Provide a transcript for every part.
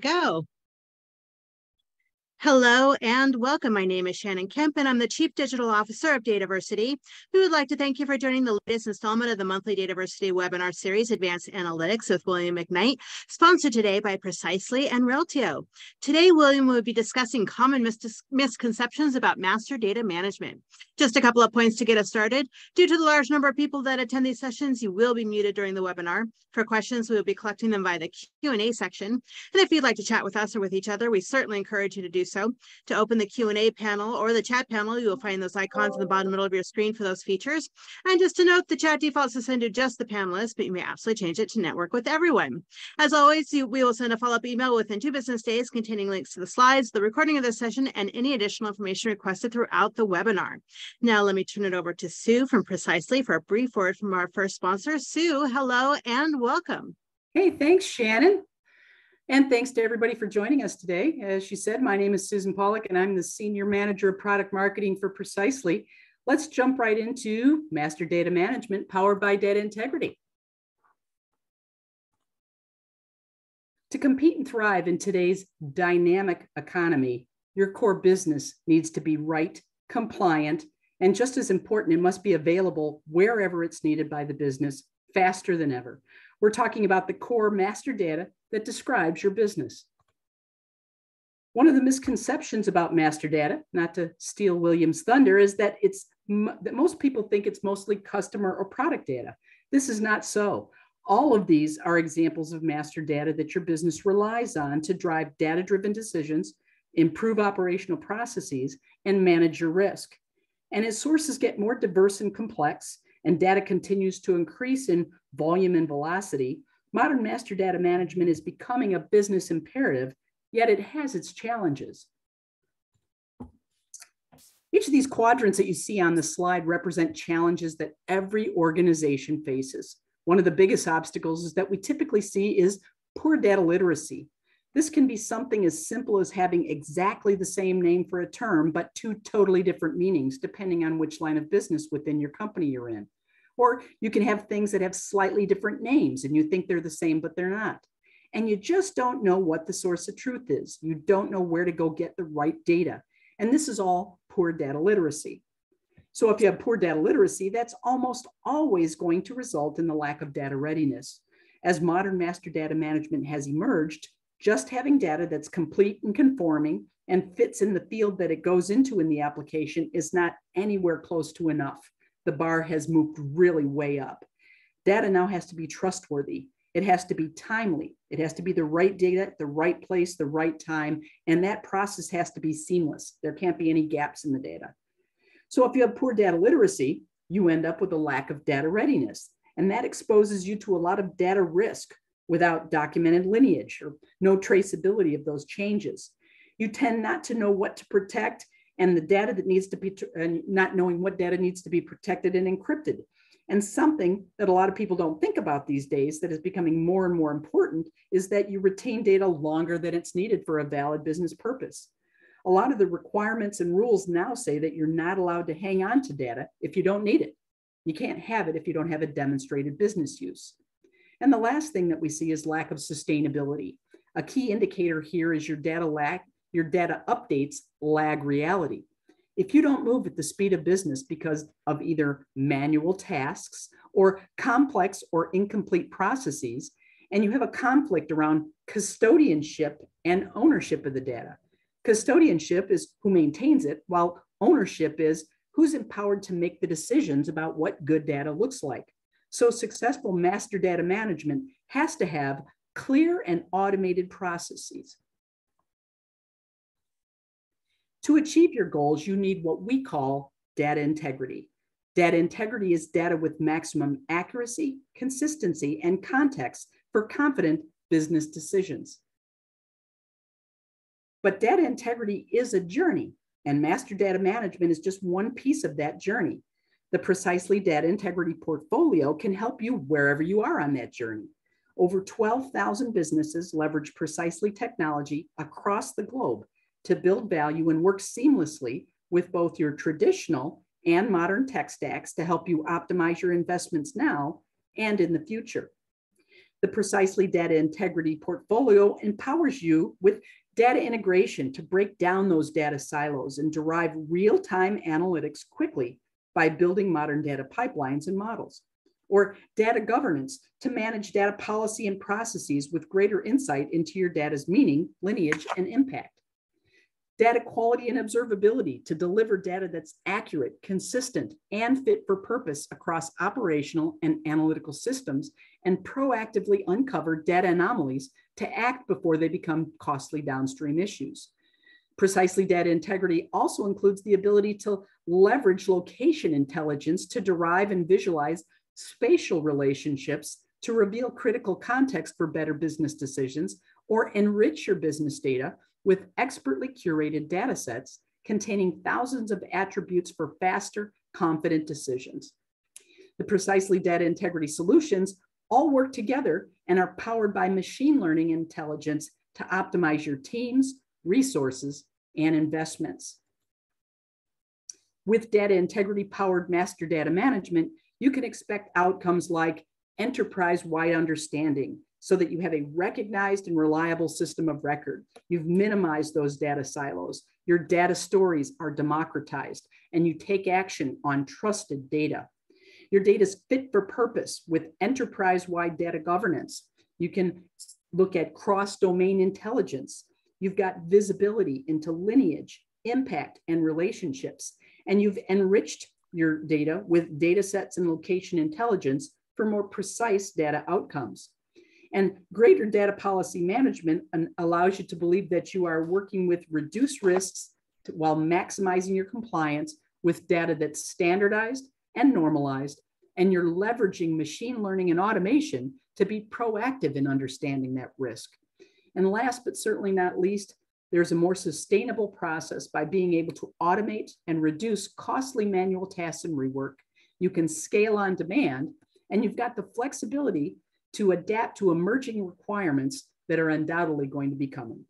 to go. Hello and welcome. My name is Shannon Kemp and I'm the Chief Digital Officer of Dataversity. We would like to thank you for joining the latest installment of the monthly Dataversity webinar series, Advanced Analytics with William McKnight, sponsored today by Precisely and Reltio. Today, William will be discussing common misconceptions about master data management. Just a couple of points to get us started. Due to the large number of people that attend these sessions, you will be muted during the webinar. For questions, we will be collecting them via the Q&A section. And if you'd like to chat with us or with each other, we certainly encourage you to do so. To open the Q&A panel or the chat panel, you will find those icons in the bottom middle of your screen for those features. And just to note, the chat defaults to send to just the panelists, but you may absolutely change it to network with everyone. As always, we will send a follow-up email within 2 business days containing links to the slides, the recording of this session, and any additional information requested throughout the webinar. Now, let me turn it over to Sue from Precisely for a brief word from our first sponsor. Sue, hello and welcome. Hey, thanks, Shannon. And thanks to everybody for joining us today. As she said, my name is Susan Pollack and I'm the Senior Manager of Product Marketing for Precisely. Let's jump right into Master Data Management powered by data integrity. To compete and thrive in today's dynamic economy, your core business needs to be right, compliant, and just as important, it must be available wherever it's needed by the business faster than ever. We're talking about the core master data that describes your business. One of the misconceptions about master data, not to steal William's thunder, is that most people think it's mostly customer or product data. This is not so. All of these are examples of master data that your business relies on to drive data-driven decisions, improve operational processes, and manage your risk. And as sources get more diverse and complex, and data continues to increase in volume and velocity, modern master data management is becoming a business imperative, yet it has its challenges. Each of these quadrants that you see on the slide represent challenges that every organization faces. One of the biggest obstacles is that we typically see is poor data literacy. This can be something as simple as having exactly the same name for a term, but 2 totally different meanings, depending on which line of business within your company you're in. Or you can have things that have slightly different names and you think they're the same, but they're not. And you just don't know what the source of truth is. You don't know where to go get the right data. And this is all poor data literacy. So if you have poor data literacy, that's almost always going to result in the lack of data readiness. As modern master data management has emerged, just having data that's complete and conforming and fits in the field that it goes into in the application is not anywhere close to enough. The bar has moved really way up. Data now has to be trustworthy. It has to be timely. It has to be the right data at the right place, the right time, and that process has to be seamless. There can't be any gaps in the data. So if you have poor data literacy, you end up with a lack of data readiness, and that exposes you to a lot of data risk without documented lineage or no traceability of those changes. You tend not to know what to protect and the data that needs to be, and not knowing what data needs to be protected and encrypted. And something that a lot of people don't think about these days that is becoming more and more important is that you retain data longer than it's needed for a valid business purpose. A lot of the requirements and rules now say that you're not allowed to hang on to data if you don't need it. You can't have it if you don't have a demonstrated business use. And the last thing that we see is lack of sustainability. A key indicator here is your data updates lag reality. If you don't move at the speed of business because of either manual tasks or complex or incomplete processes, and you have a conflict around custodianship and ownership of the data. Custodianship is who maintains it, while ownership is who's empowered to make the decisions about what good data looks like. So successful master data management has to have clear and automated processes. To achieve your goals, you need what we call data integrity. Data integrity is data with maximum accuracy, consistency, and context for confident business decisions. But data integrity is a journey, and master data management is just one piece of that journey. The Precisely Data Integrity portfolio can help you wherever you are on that journey. Over 12,000 businesses leverage Precisely technology across the globe to build value and work seamlessly with both your traditional and modern tech stacks to help you optimize your investments now and in the future. The Precisely Data Integrity portfolio empowers you with data integration to break down those data silos and derive real-time analytics quickly by building modern data pipelines and models. Or data governance to manage data policy and processes with greater insight into your data's meaning, lineage, and impact. Data quality and observability to deliver data that's accurate, consistent, and fit for purpose across operational and analytical systems, and proactively uncover data anomalies to act before they become costly downstream issues. Precisely Data Integrity also includes the ability to leverage location intelligence to derive and visualize spatial relationships to reveal critical context for better business decisions, or enrich your business data with expertly curated data sets containing thousands of attributes for faster, confident decisions. The Precisely Data Integrity solutions all work together and are powered by machine learning intelligence to optimize your teams, resources, and investments. With data integrity powered master data management, you can expect outcomes like enterprise-wide understanding so that you have a recognized and reliable system of record. You've minimized those data silos. Your data stories are democratized, and you take action on trusted data. Your data is fit for purpose with enterprise-wide data governance. You can look at cross-domain intelligence. You've got visibility into lineage, impact, and relationships, and you've enriched your data with data sets and location intelligence for more precise data outcomes. And greater data policy management allows you to believe that you are working with reduced risks while maximizing your compliance with data that's standardized and normalized, and you're leveraging machine learning and automation to be proactive in understanding that risk. And last but certainly not least, there's a more sustainable process by being able to automate and reduce costly manual tasks and rework. You can scale on demand, and you've got the flexibility to adapt to emerging requirements that are undoubtedly going to be coming.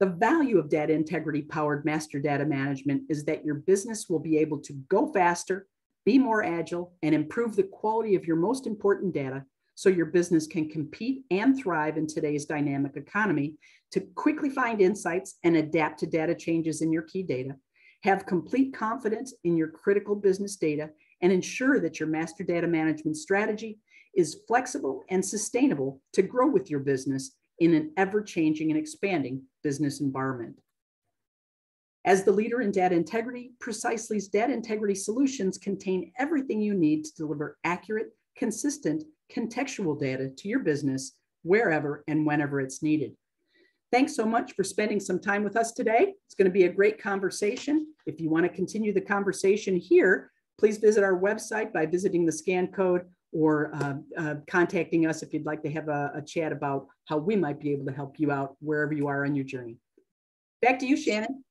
The value of data integrity powered master data management is that your business will be able to go faster, be more agile, and improve the quality of your most important data, so your business can compete and thrive in today's dynamic economy, to quickly find insights and adapt to data changes in your key data, have complete confidence in your critical business data, and ensure that your master data management strategy is flexible and sustainable to grow with your business in an ever-changing and expanding business environment. As the leader in data integrity, Precisely's data integrity solutions contain everything you need to deliver accurate, consistent, contextual data to your business wherever and whenever it's needed. Thanks so much for spending some time with us today. It's going to be a great conversation. If you want to continue the conversation here, please visit our website by visiting the scan code, or contacting us if you'd like to have a chat about how we might be able to help you out wherever you are on your journey. Back to you, Shannon.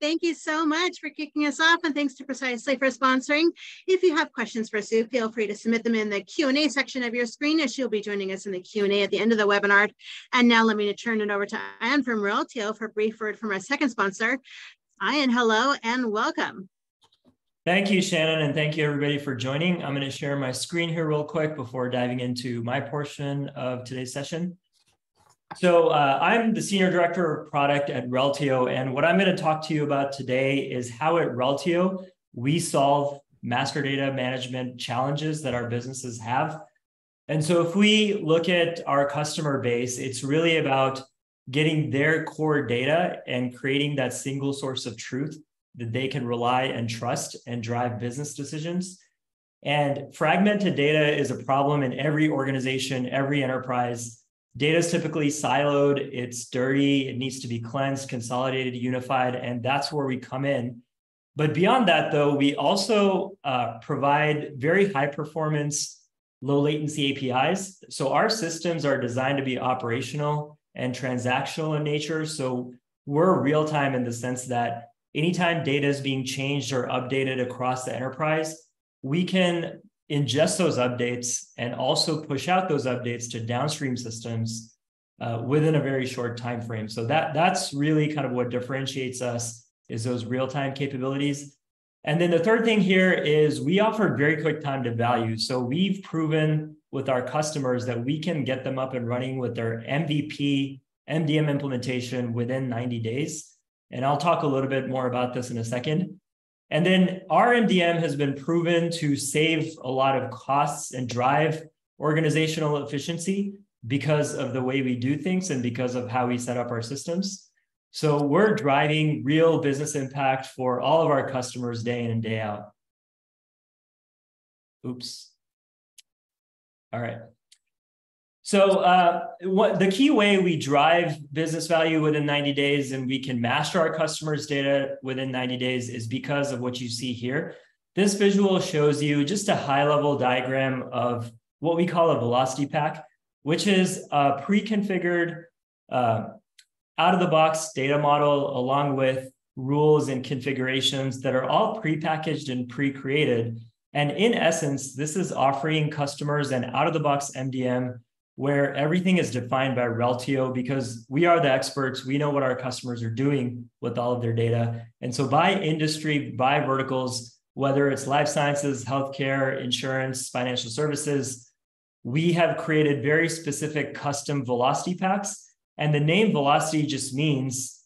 Thank you so much for kicking us off, and thanks to Precisely for sponsoring. If you have questions for Sue, feel free to submit them in the Q&A section of your screen, as she'll be joining us in the Q&A at the end of the webinar. And now let me turn it over to Ian from Reltio for a brief word from our second sponsor. Ian, hello and welcome. Thank you, Shannon, and thank you everybody for joining. I'm going to share my screen here real quick before diving into my portion of today's session. So I'm the Senior Director of Product at Reltio, and what I'm going to talk to you about today is how at Reltio, we solve master data management challenges that our businesses have. And so if we look at our customer base, it's really about getting their core data and creating that single source of truth that they can rely and trust and drive business decisions. And fragmented data is a problem in every organization, every enterprise. Data is typically siloed, it's dirty, it needs to be cleansed, consolidated, unified, and that's where we come in. But beyond that, though, we also provide very high performance, low latency APIs. So our systems are designed to be operational and transactional in nature. So we're real time in the sense that anytime data is being changed or updated across the enterprise, we can ingest those updates and also push out those updates to downstream systems within a very short time frame. So that's really kind of what differentiates us, is those real-time capabilities. And then the third thing here is we offer very quick time to value. So we've proven with our customers that we can get them up and running with their MVP, MDM implementation within 90 days. And I'll talk a little bit more about this in a second. And then our MDM has been proven to save a lot of costs and drive organizational efficiency because of the way we do things and because of how we set up our systems. So we're driving real business impact for all of our customers day in and day out. Oops. All right. So the key way we drive business value within 90 days and we can master our customers' data within 90 days is because of what you see here. This visual shows you just a high-level diagram of what we call a velocity pack, which is a pre-configured, out-of-the-box data model along with rules and configurations that are all pre-packaged and pre-created. And in essence, this is offering customers an out-of-the-box MDM where everything is defined by Reltio because we are the experts. We know what our customers are doing with all of their data. And so by industry, by verticals, whether it's life sciences, healthcare, insurance, financial services, we have created very specific custom velocity packs. And the name velocity just means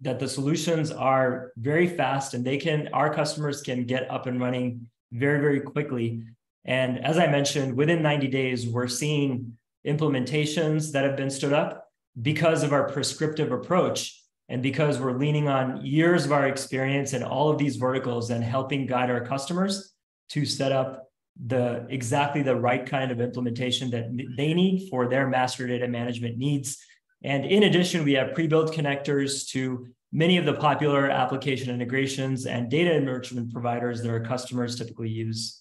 that the solutions are very fast and they can, our customers can get up and running very, very quickly. And as I mentioned, within 90 days, we're seeing implementations that have been stood up because of our prescriptive approach and because we're leaning on years of our experience in all of these verticals and helping guide our customers to set up the exactly the right kind of implementation that they need for their master data management needs. And in addition, we have pre-built connectors to many of the popular application integrations and data enrichment providers that our customers typically use.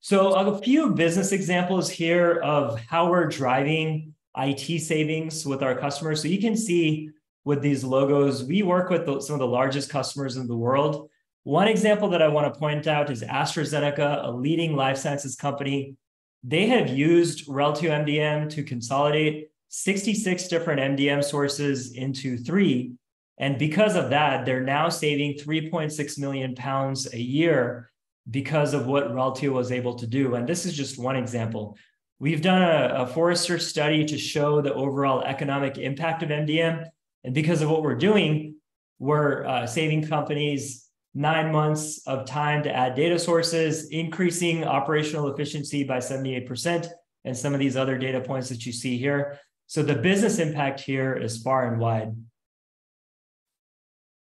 So a few business examples here of how we're driving IT savings with our customers. So you can see with these logos, we work with some of the largest customers in the world. One example that I want to point out is AstraZeneca, a leading life sciences company. They have used Reltio MDM to consolidate 66 different MDM sources into 3. And because of that, they're now saving 3.6 million pounds a year because of what Reltio was able to do. And this is just one example. We've done a Forrester study to show the overall economic impact of MDM. And because of what we're doing, we're saving companies 9 months of time to add data sources, increasing operational efficiency by 78%, and some of these other data points that you see here. So the business impact here is far and wide.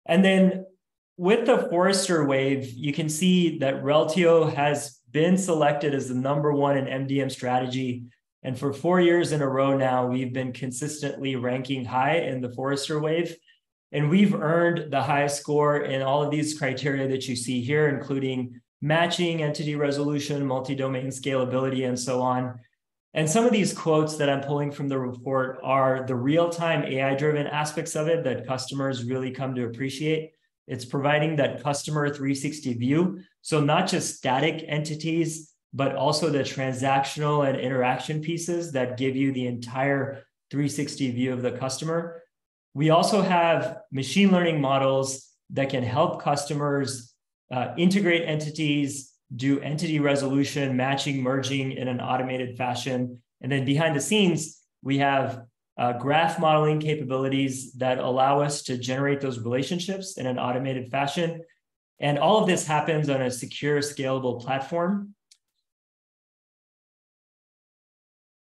And then with the Forrester Wave, you can see that Reltio has been selected as the #1 in MDM strategy. And for 4 years in a row now, we've been consistently ranking high in the Forrester Wave. And we've earned the highest score in all of these criteria that you see here, including matching, entity resolution, multi-domain scalability, and so on. And some of these quotes that I'm pulling from the report are the real-time AI-driven aspects of it that customers really come to appreciate. It's providing that customer 360 view. So not just static entities, but also the transactional and interaction pieces that give you the entire 360 view of the customer. We also have machine learning models that can help customers integrate entities, do entity resolution, matching, merging in an automated fashion. And then behind the scenes, we have graph modeling capabilities that allow us to generate those relationships in an automated fashion. And all of this happens on a secure, scalable platform.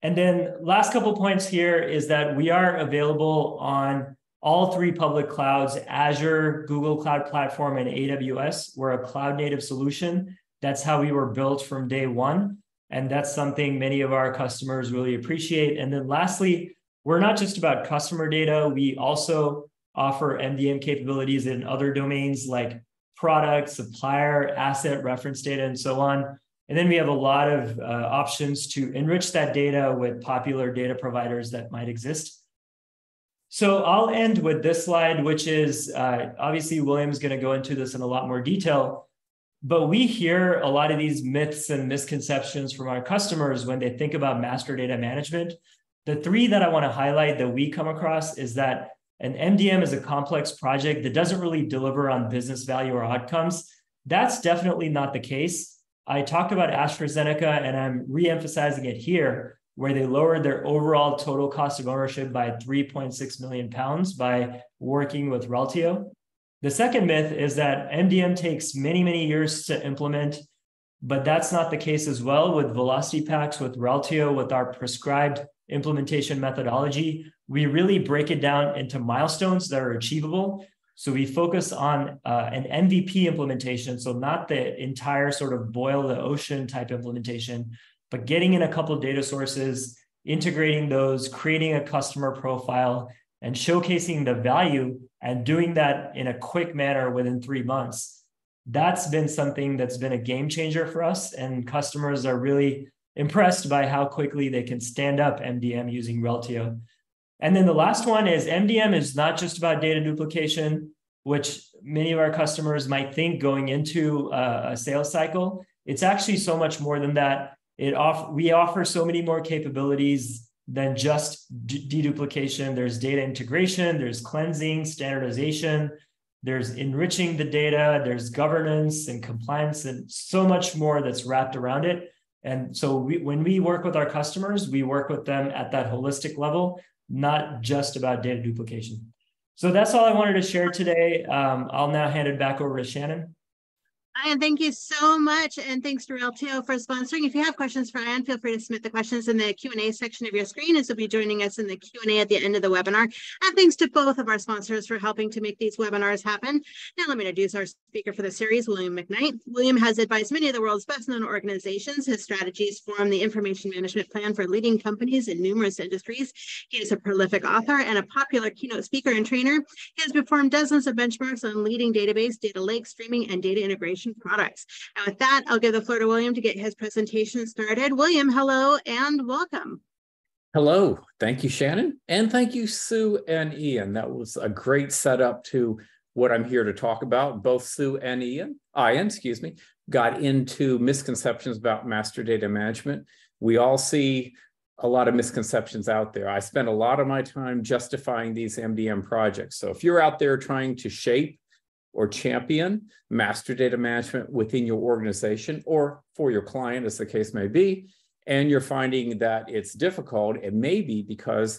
And then last couple points here is that we are available on all 3 public clouds, Azure, Google Cloud Platform, and AWS. We're a cloud-native solution. That's how we were built from day one. And that's something many of our customers really appreciate. And then lastly, we're not just about customer data. We also offer MDM capabilities in other domains like product, supplier, asset, reference data, and so on. And then we have a lot of options to enrich that data with popular data providers that might exist. So I'll end with this slide, which is obviously William's going to go into this in a lot more detail. But we hear a lot of these myths and misconceptions from our customers when they think about master data management. The 3 that I want to highlight that we come across is that and MDM is a complex project that doesn't really deliver on business value or outcomes, that's definitely not the case. I talked about AstraZeneca, and I'm re-emphasizing it here, where they lowered their overall total cost of ownership by 3.6 million pounds by working with Reltio. The second myth is that MDM takes many, many years to implement, but that's not the case as well. With velocity packs, with Reltio, with our prescribed implementation methodology, we really break it down into milestones that are achievable. So we focus on an MVP implementation, so not the entire sort of boil the ocean type implementation, but getting in a couple of data sources, integrating those, creating a customer profile, and showcasing the value, and doing that in a quick manner within 3 months. That's been something that's been a game changer for us, and customers are really impressed by how quickly they can stand up MDM using Reltio. And then the last one is MDM is not just about data duplication, which many of our customers might think going into a sales cycle. It's actually so much more than that. We offer so many more capabilities than just deduplication. There's data integration, there's cleansing, standardization, there's enriching the data, there's governance and compliance, and so much more that's wrapped around it. And so when we work with our customers, we work with them at that holistic level, not just about data duplication. So that's all I wanted to share today. I'll now hand it back over to Shannon. Ryan, thank you so much. And thanks to Reltio for sponsoring. If you have questions for Ryan, feel free to submit the questions in the Q&A section of your screen, as he'll be joining us in the Q&A at the end of the webinar. And thanks to both of our sponsors for helping to make these webinars happen. Now let me introduce our speaker for the series, William McKnight. William has advised many of the world's best known organizations. His strategies form the information management plan for leading companies in numerous industries. He is a prolific author and a popular keynote speaker and trainer. He has performed dozens of benchmarks on leading database, data lake, streaming, and data integration products. And with that, I'll give the floor to William to get his presentation started. William, hello and welcome. Hello. Thank you, Shannon. And thank you, Sue and Ian. That was a great setup to what I'm here to talk about. Both Sue and Ian got into misconceptions about master data management. We all see a lot of misconceptions out there. I spend a lot of my time justifying these MDM projects. So if you're out there trying to shape or champion master data management within your organization or for your client, as the case may be, and you're finding that it's difficult, it may be because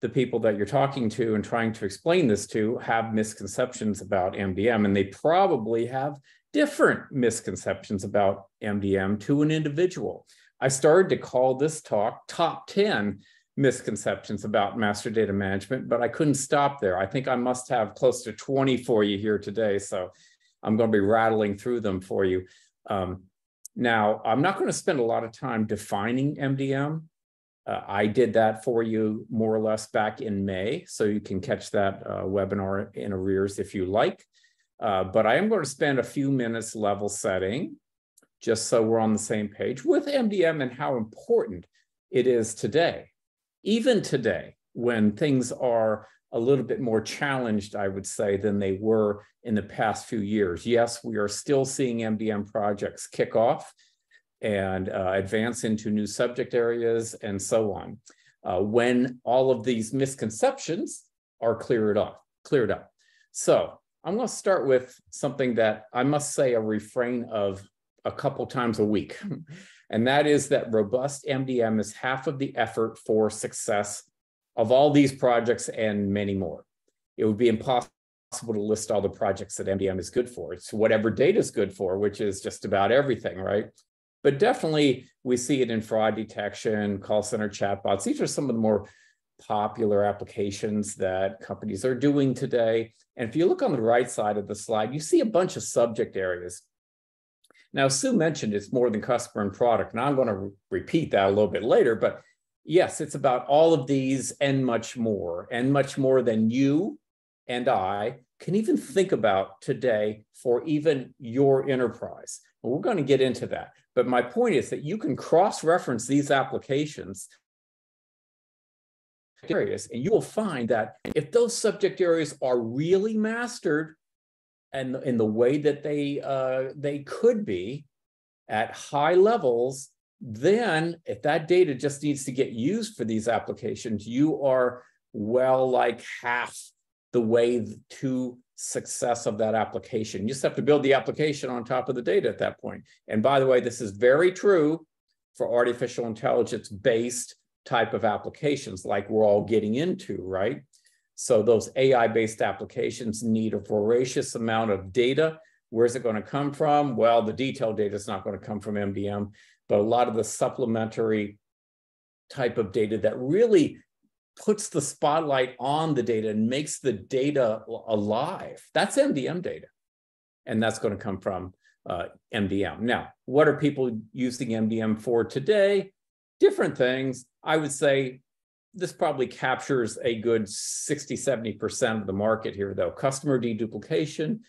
the people that you're talking to and trying to explain this to have misconceptions about MDM, and they probably have different misconceptions about MDM to an individual. I started to call this talk Top 10 Misconceptions about master data management, but I couldn't stop there. I think I must have close to 20 for you here today, so I'm going to be rattling through them for you. Now, I'm not going to spend a lot of time defining MDM. I did that for you more or less back in May, so you can catch that webinar in arrears if you like. But I am going to spend a few minutes level setting, just so we're on the same page, with MDM and how important it is today. Even today, when things are a little bit more challenged, I would say, than they were in the past few years. Yes, we are still seeing MDM projects kick off and advance into new subject areas and so on. When all of these misconceptions are cleared up. So I'm going to start with something that I must say a refrain of a couple times a week. And that is that robust MDM is half of the effort for success of all these projects and many more. It would be impossible to list all the projects that MDM is good for. It's whatever data is good for, which is just about everything, right? But definitely we see it in fraud detection, call center chatbots. These are some of the more popular applications that companies are doing today. And if you look on the right side of the slide, you see a bunch of subject areas. Now, Sue mentioned it's more than customer and product, and I'm going to repeat that a little bit later, but yes, it's about all of these and much more than you and I can even think about today for even your enterprise. Well, we're going to get into that, but my point is that you can cross-reference these applications areas, and you will find that if those subject areas are really mastered, and in the way that they could be at high levels, then if that data just needs to get used for these applications, you are well like half the way to success of that application. You just have to build the application on top of the data at that point. And by the way, this is very true for artificial intelligence-based type of applications like we're all getting into, right? So those AI-based applications need a voracious amount of data. Where's it going to come from? Well, the detailed data is not going to come from MDM, but a lot of the supplementary type of data that really puts the spotlight on the data and makes the data alive. That's MDM data. And that's going to come from MDM. Now, what are people using MDM for today? Different things. I would say this probably captures a good 60, 70% of the market here, though. Customer deduplication,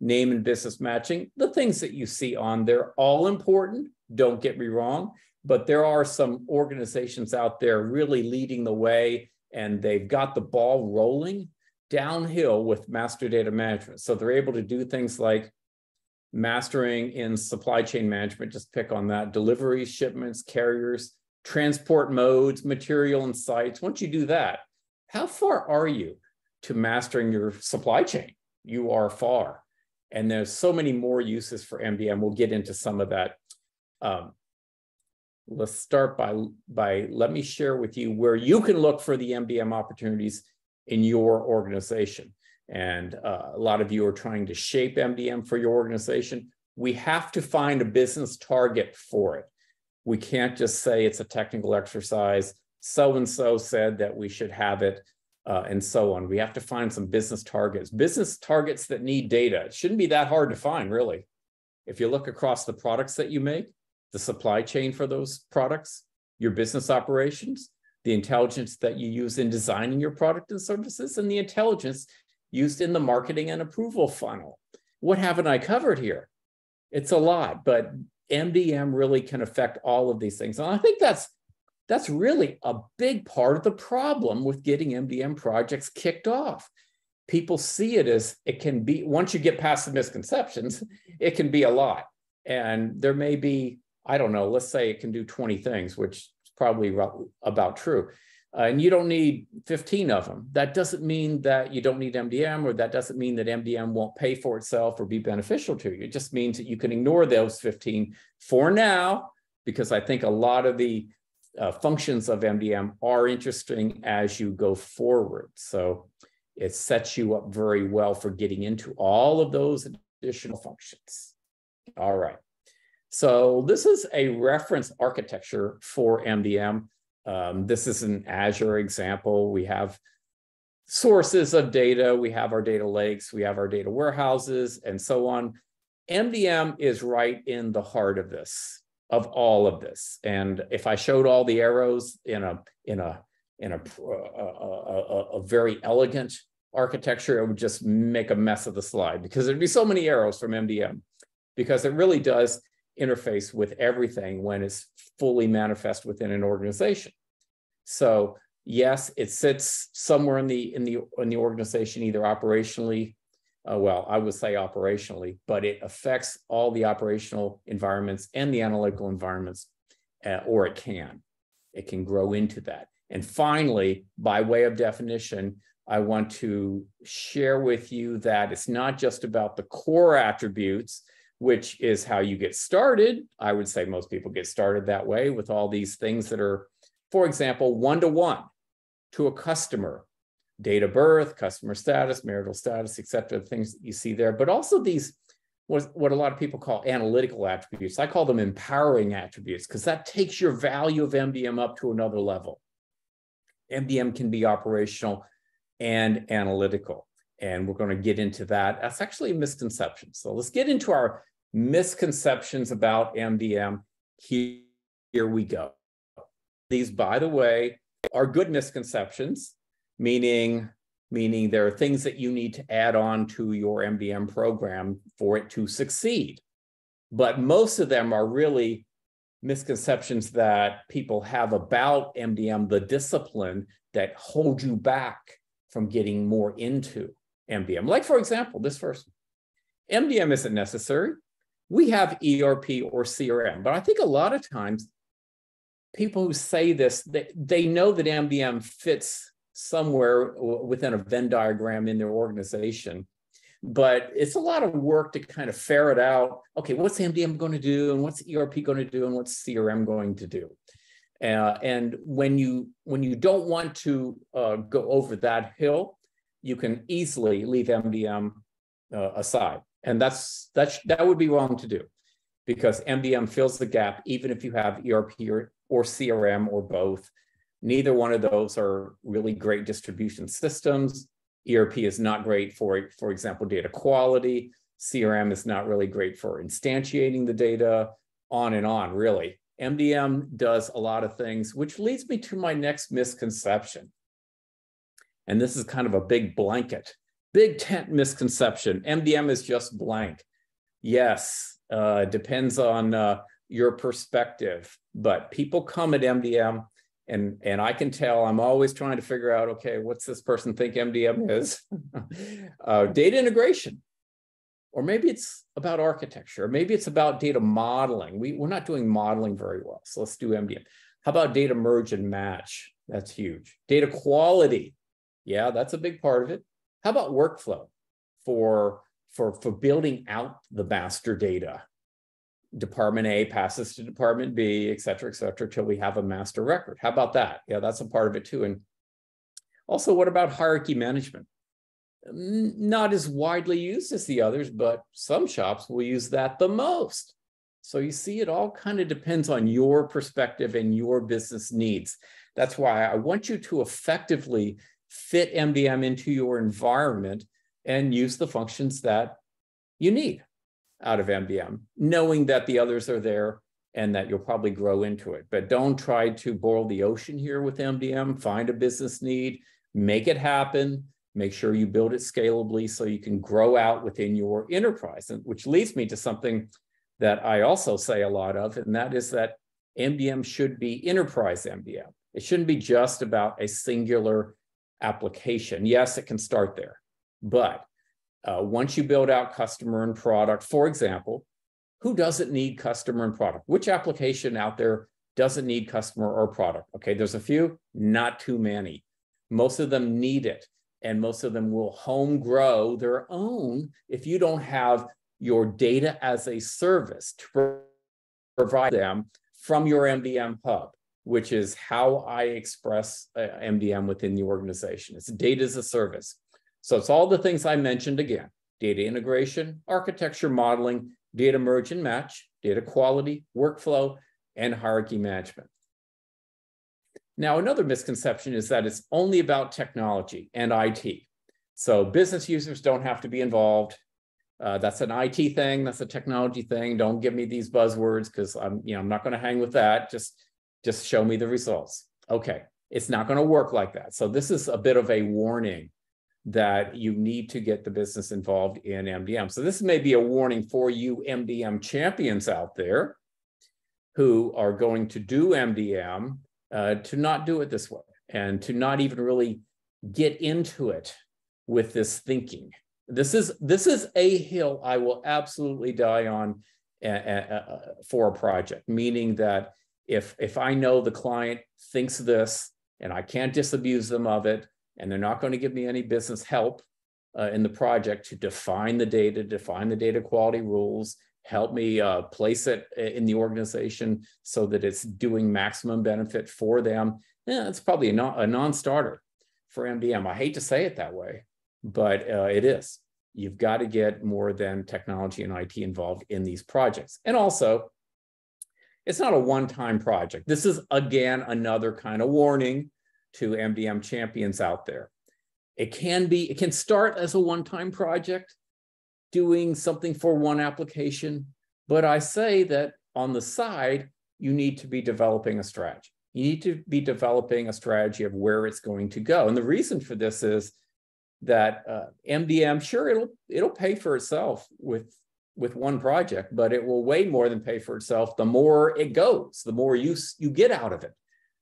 name and business matching, the things that you see on there, all important. Don't get me wrong. But there are some organizations out there really leading the way, and they've got the ball rolling downhill with master data management. So they're able to do things like mastering in supply chain management, just pick on that, deliveries, shipments, carriers, transport modes, material and sites. Once you do that, how far are you to mastering your supply chain? You are far. And there's so many more uses for MDM. We'll get into some of that. Let's start by let me share with you where you can look for the MDM opportunities in your organization. And a lot of you are trying to shape MDM for your organization. We have to find a business target for it. We can't just say it's a technical exercise. So-and-so said that we should have it and so on. We have to find some business targets that need data. It shouldn't be that hard to find, really. If you look across the products that you make, the supply chain for those products, your business operations, the intelligence that you use in designing your product and services, and the intelligence used in the marketing and approval funnel. What haven't I covered here? It's a lot, but MDM really can affect all of these things. And I think that's really a big part of the problem with getting MDM projects kicked off. People see it as it can be, once you get past the misconceptions, it can be a lot. And there may be, I don't know, let's say it can do 20 things, which is probably about true. And you don't need 15 of them. That doesn't mean that you don't need MDM, or that doesn't mean that MDM won't pay for itself or be beneficial to you. It just means that you can ignore those 15 for now, because I think a lot of the functions of MDM are interesting as you go forward. So it sets you up very well for getting into all of those additional functions. All right. So this is a reference architecture for MDM. This is an Azure example. We have sources of data. We have our data lakes. We have our data warehouses and so on. MDM is right in the heart of this, of all of this. And if I showed all the arrows in a very elegant architecture, it would just make a mess of the slide because there'd be so many arrows from MDM, because it really does interface with everything when it's fully manifest within an organization. So yes, it sits somewhere in the organization, either operationally, well, I would say operationally, but it affects all the operational environments and the analytical environments, or it can grow into that. And finally, by way of definition, I want to share with you that it's not just about the core attributes, which is how you get started. I would say most people get started that way with all these things that are, for example, one-to-one to a customer, date of birth, customer status, marital status, etc., things that you see there, but also these, what a lot of people call analytical attributes. I call them empowering attributes, because that takes your value of MDM up to another level. MDM can be operational and analytical, and we're going to get into that. That's actually a misconception. So let's get into our misconceptions about MDM. Here we go. These, by the way, are good misconceptions, meaning there are things that you need to add on to your MDM program for it to succeed. But most of them are really misconceptions that people have about MDM, the discipline that holds you back from getting more into MDM. Like, for example, this first one. MDM isn't necessary. We have ERP or CRM, but I think a lot of times people who say this, they know that MDM fits somewhere within a Venn diagram in their organization. But it's a lot of work to kind of ferret out, okay, what's MDM going to do, and what's ERP going to do, and what's CRM going to do? And when you don't want to go over that hill, you can easily leave MDM aside. And that would be wrong to do, because MDM fills the gap even if you have ERP or CRM or both. Neither one of those are really great distribution systems. ERP is not great for example, data quality. CRM is not really great for instantiating the data, on and on, really. MDM does a lot of things, which leads me to my next misconception. And this is kind of a big blanket, big tent misconception. MDM is just blank. Yes, depends on your perspective, but people come at MDM, and I can tell I'm always trying to figure out, okay, what's this person think MDM is? Data integration, or maybe it's about architecture, or maybe it's about data modeling. We're not doing modeling very well, so let's do MDM. How about data merge and match? That's huge. Data quality, yeah, that's a big part of it. How about workflow for building out the master data? Department A passes to Department B, et cetera, till we have a master record. How about that? Yeah, that's a part of it too. And also, what about hierarchy management? Not as widely used as the others, but some shops will use that the most. So you see, it all kind of depends on your perspective and your business needs. That's why I want you to effectively fit MDM into your environment and use the functions that you need out of MDM, knowing that the others are there and that you'll probably grow into it. But don't try to boil the ocean here with MDM. Find a business need, make it happen, make sure you build it scalably so you can grow out within your enterprise. And which leads me to something that I also say a lot of, and that is that MDM should be enterprise MDM. It shouldn't be just about a singular application. Yes, it can start there, but once you build out customer and product, for example, who doesn't need customer and product? Which application out there doesn't need customer or product? Okay, there's a few, not too many. Most of them need it, and most of them will home grow their own if you don't have your data as a service to provide them from your MDM hub, which is how I express MDM within the organization. It's data as a service. So it's all the things I mentioned again: data integration, architecture modeling, data merge and match, data quality, workflow, and hierarchy management. Now, another misconception is that it's only about technology and IT. So business users don't have to be involved. That's an IT thing. That's a technology thing. Don't give me these buzzwords, because I'm not going to hang with that. Just show me the results. Okay, it's not going to work like that. So this is a bit of a warning that you need to get the business involved in MDM. So this may be a warning for you MDM champions out there who are going to do MDM to not do it this way, and to not even really get into it with this thinking. This is a hill I will absolutely die on for a project, meaning that if I know the client thinks this and I can't disabuse them of it, and they're not going to give me any business help in the project to define the data quality rules, help me place it in the organization so that it's doing maximum benefit for them, it's probably a non-starter for MDM. I hate to say it that way, but it is. You've got to get more than technology and IT involved in these projects. And also, it's not a one-time project. This is, again, another kind of warning to MDM champions out there. It can start as a one-time project, doing something for one application, but I say that on the side, you need to be developing a strategy. You need to be developing a strategy of where it's going to go. And the reason for this is that MDM, sure, it'll pay for itself with one project, but it will way more than pay for itself. The more it goes, the more use you get out of it.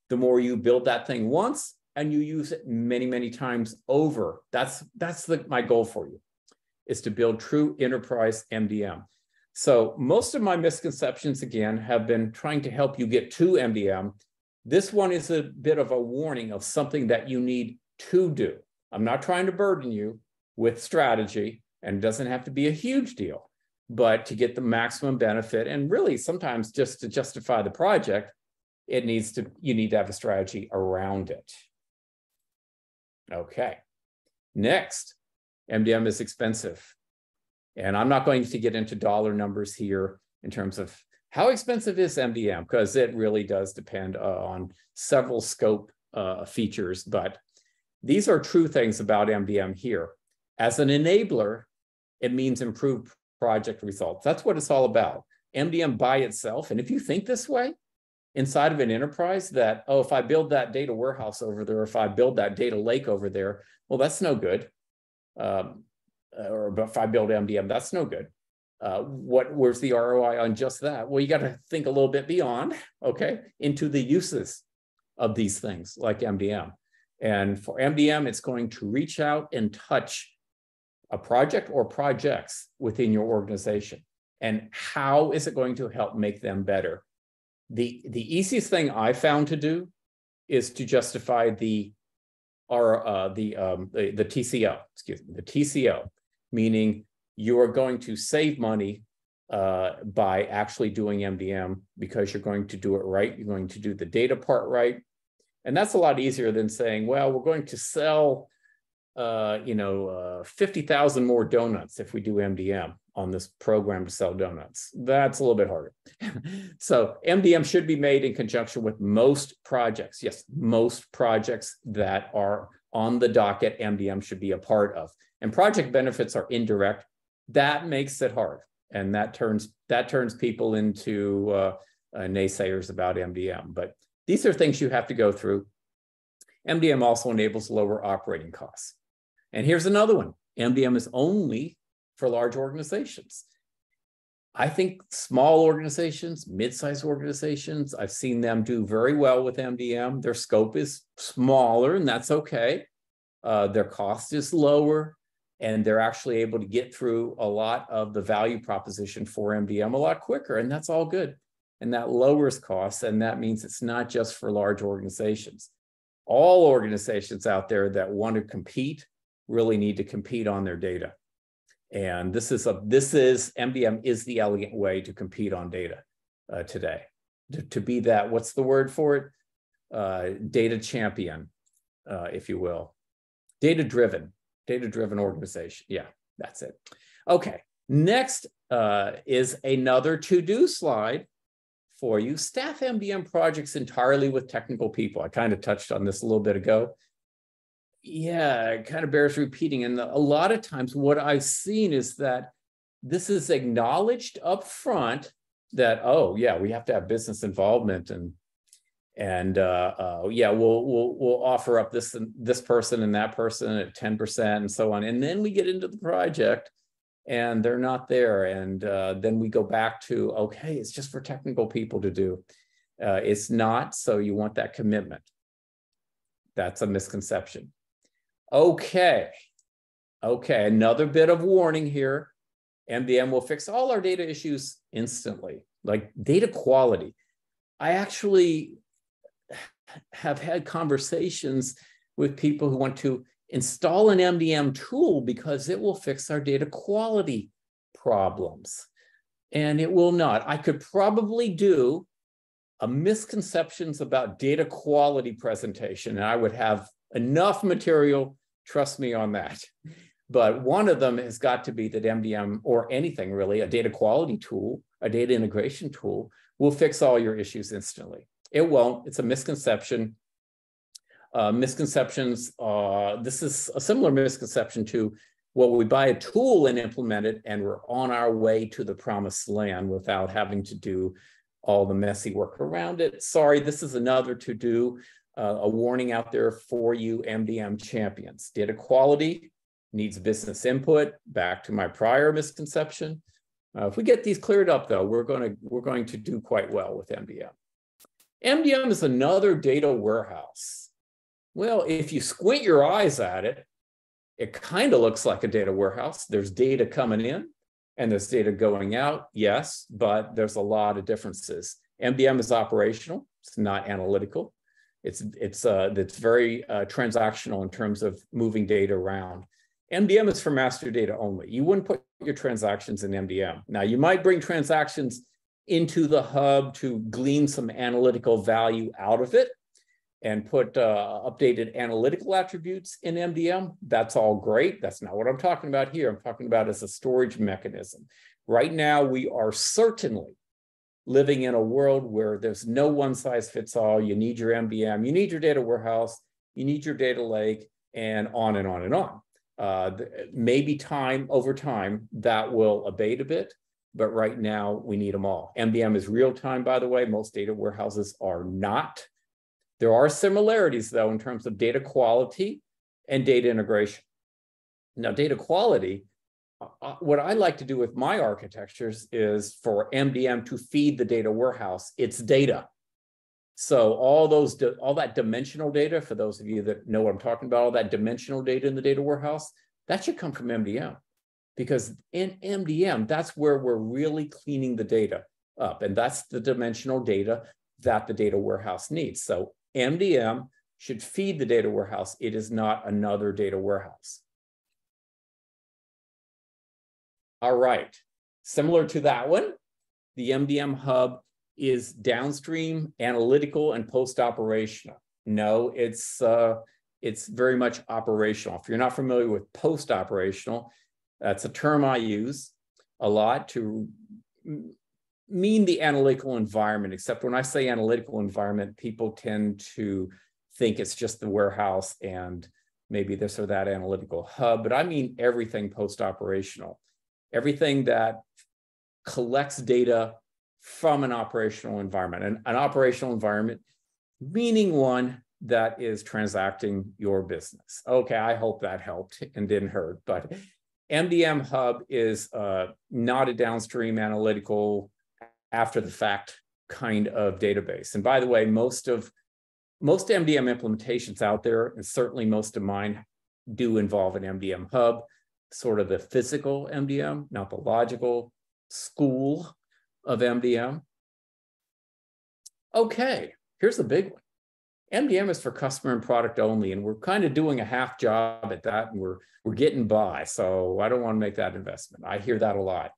The more you build that thing once and you use it many, many times over. That's my goal for you, is to build true enterprise MDM. So most of my misconceptions, again, have been trying to help you get to MDM. This one is a bit of a warning of something that you need to do. I'm not trying to burden you with strategy, and it doesn't have to be a huge deal, but to get the maximum benefit, and really sometimes just to justify the project, you need to have a strategy around it. Okay, next, MDM is expensive. And I'm not going to get into dollar numbers here in terms of how expensive is MDM, because it really does depend on several scope features, but these are true things about MDM here. As an enabler, it means improved project results. That's what it's all about. MDM by itself, and if you think this way, inside of an enterprise that, oh, if I build that data warehouse over there, if I build that data lake over there, well, that's no good. Or if I build MDM, that's no good. Where's the ROI on just that? Well, you got to think a little bit beyond, okay, into the uses of these things like MDM. And for MDM, it's going to reach out and touch a project or projects within your organization. And how is it going to help make them better? The easiest thing I found to do is to justify the TCO, excuse me, the TCO, meaning you are going to save money by actually doing MDM because you're going to do it right. You're going to do the data part right. And that's a lot easier than saying, well, we're going to sell 50,000 more donuts if we do MDM on this program to sell donuts. That's a little bit harder. So MDM should be made in conjunction with most projects. Yes, most projects that are on the docket, MDM should be a part of. And project benefits are indirect. That makes it hard. And that turns people into naysayers about MDM. But these are things you have to go through. MDM also enables lower operating costs. And here's another one. MDM is only for large organizations. I think small organizations, mid-sized organizations, I've seen them do very well with MDM. Their scope is smaller, and that's okay. Their cost is lower, and they're actually able to get through a lot of the value proposition for MDM a lot quicker, and that's all good. And that lowers costs, and that means it's not just for large organizations. All organizations out there that want to compete really need to compete on their data. And MDM is the elegant way to compete on data today. To be that, what's the word for it? Data champion, if you will. Data-driven organization. Yeah, that's it. Okay, next is another to-do slide for you. Staff MDM projects entirely with technical people. I kind of touched on this a little bit ago. Yeah, it kind of bears repeating. And a lot of times what I've seen is that this is acknowledged up front that, oh yeah, we have to have business involvement and we'll offer up this and this person and that person at 10% and so on. And then we get into the project and they're not there. And then we go back to, okay, it's just for technical people to do. It's not, so you want that commitment. That's a misconception. Okay, another bit of warning here. MDM will fix all our data issues instantly, like data quality. I actually have had conversations with people who want to install an MDM tool because it will fix our data quality problems, and it will not. I could probably do a misconceptions about data quality presentation, and I would have enough material, trust me on that. But one of them has got to be that MDM, or anything really, a data quality tool, a data integration tool, will fix all your issues instantly. It won't. It's a misconception. This is a similar misconception to, well, we buy a tool and implement it, and we're on our way to the promised land without having to do all the messy work around it. Sorry, this is another to-do, a warning out there for you MDM champions. Data quality needs business input, back to my prior misconception. If we get these cleared up though, we're going to do quite well with MDM. MDM is another data warehouse. Well, if you squint your eyes at it, it kind of looks like a data warehouse. There's data coming in and there's data going out, yes, but there's a lot of differences. MDM is operational, it's not analytical. It's very transactional in terms of moving data around. MDM is for master data only. You wouldn't put your transactions in MDM. Now, you might bring transactions into the hub to glean some analytical value out of it and put updated analytical attributes in MDM. That's all great. That's not what I'm talking about here. I'm talking about as a storage mechanism. Right now, we are certainly living in a world where there's no one size fits all. You need your MDM, you need your data warehouse, you need your data lake, and on and on and on. Maybe over time, that will abate a bit, but right now we need them all. MDM is real time, by the way. Most data warehouses are not. There are similarities though in terms of data quality and data integration. Now, data quality, what I like to do with my architectures is for MDM to feed the data warehouse its data. So all that dimensional data, for those of you that know what I'm talking about, all that dimensional data in the data warehouse, that should come from MDM, because in MDM, that's where we're really cleaning the data up, and that's the dimensional data that the data warehouse needs. So MDM should feed the data warehouse. It is not another data warehouse. All right, similar to that one, the MDM hub is downstream, analytical, and post-operational. No, it's very much operational. If you're not familiar with post-operational, that's a term I use a lot to mean the analytical environment, except when I say analytical environment, people tend to think it's just the warehouse and maybe this or that analytical hub, but I mean everything post-operational. Everything that collects data from an operational environment. And an operational environment, meaning one that is transacting your business. Okay, I hope that helped and didn't hurt, but MDM Hub is not a downstream analytical, after the fact kind of database. And by the way, most MDM implementations out there, and certainly most of mine, do involve an MDM Hub. Sort of the physical MDM, not the logical school of MDM. Okay, here's the big one. MDM is for customer and product only, and we're kind of doing a half job at that, and we're getting by, so I don't want to make that investment. I hear that a lot.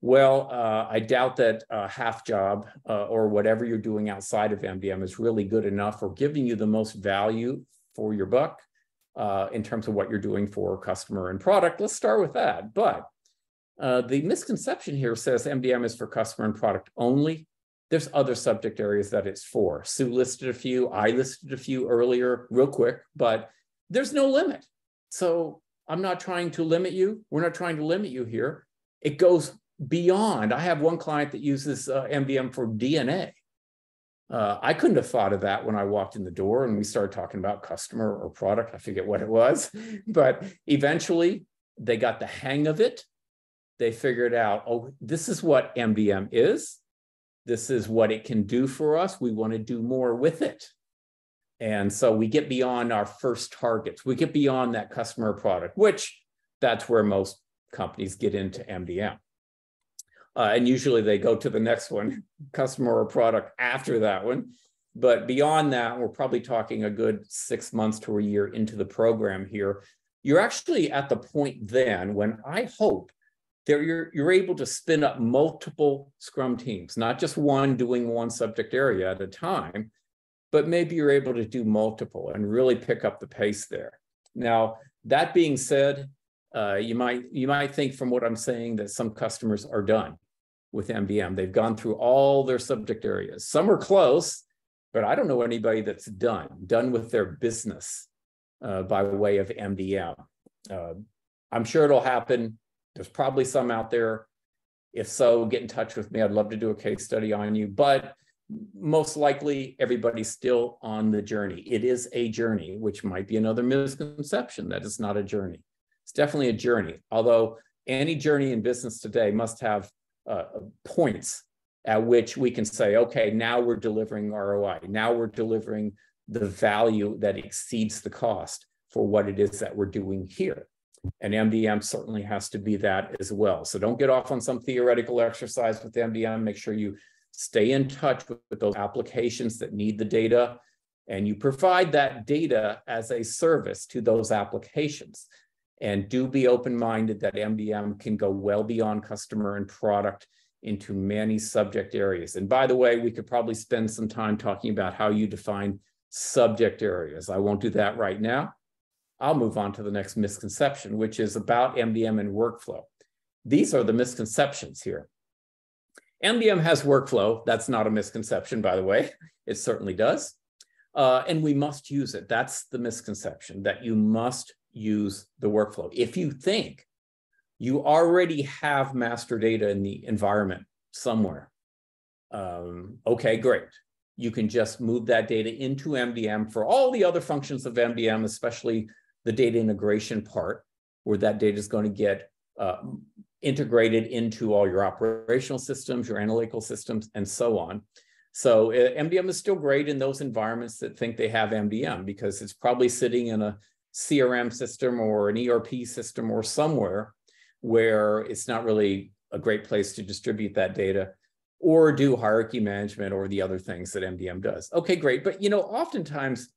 Well, I doubt that a half job or whatever you're doing outside of MDM is really good enough or giving you the most value for your buck. In terms of what you're doing for customer and product. Let's start with that. But the misconception here says MDM is for customer and product only. There's other subject areas that it's for. Sue listed a few, I listed a few earlier, real quick, but there's no limit. So I'm not trying to limit you. We're not trying to limit you here. It goes beyond. I have one client that uses MDM for DNA. I couldn't have thought of that when I walked in the door and we started talking about customer or product. I forget what it was, but eventually they got the hang of it. They figured out, oh, this is what MDM is. This is what it can do for us. We want to do more with it. And so we get beyond our first targets. We get beyond that customer product, which that's where most companies get into MDM. And usually they go to the next one, customer or product, after that one. But beyond that, we're probably talking a good 6 months to a year into the program here. You're actually at the point then when I hope that you're able to spin up multiple Scrum teams, not just one doing one subject area at a time, but maybe you're able to do multiple and really pick up the pace there. Now, that being said, you might think from what I'm saying that some customers are done with MDM. They've gone through all their subject areas. Some are close, but I don't know anybody that's done with their business by way of MDM. I'm sure it'll happen. There's probably some out there. If so, get in touch with me. I'd love to do a case study on you, but most likely everybody's still on the journey. It is a journey, which might be another misconception that it's not a journey. It's definitely a journey, although any journey in business today must have points at which we can say, okay, now we're delivering ROI. Now we're delivering the value that exceeds the cost for what it is that we're doing here. And MDM certainly has to be that as well. So don't get off on some theoretical exercise with MDM. Make sure you stay in touch with those applications that need the data And you provide that data as a service to those applications. And do be open-minded that MDM can go well beyond customer and product into many subject areas. And by the way, we could probably spend some time talking about how you define subject areas. I won't do that right now. I'll move on to the next misconception, which is about MDM and workflow. These are the misconceptions here. MDM has workflow. That's not a misconception, by the way. It certainly does. And we must use it. That's the misconception, that you must use the workflow. If you think you already have master data in the environment somewhere, okay, great. You can just move that data into MDM for all the other functions of MDM, especially the data integration part, where that data is going to get integrated into all your operational systems, your analytical systems, and so on. So MDM is still great in those environments that think they have MDM, because it's probably sitting in a CRM system or an ERP system or somewhere where it's not really a great place to distribute that data or do hierarchy management or the other things that MDM does. Okay, great. But you know, oftentimes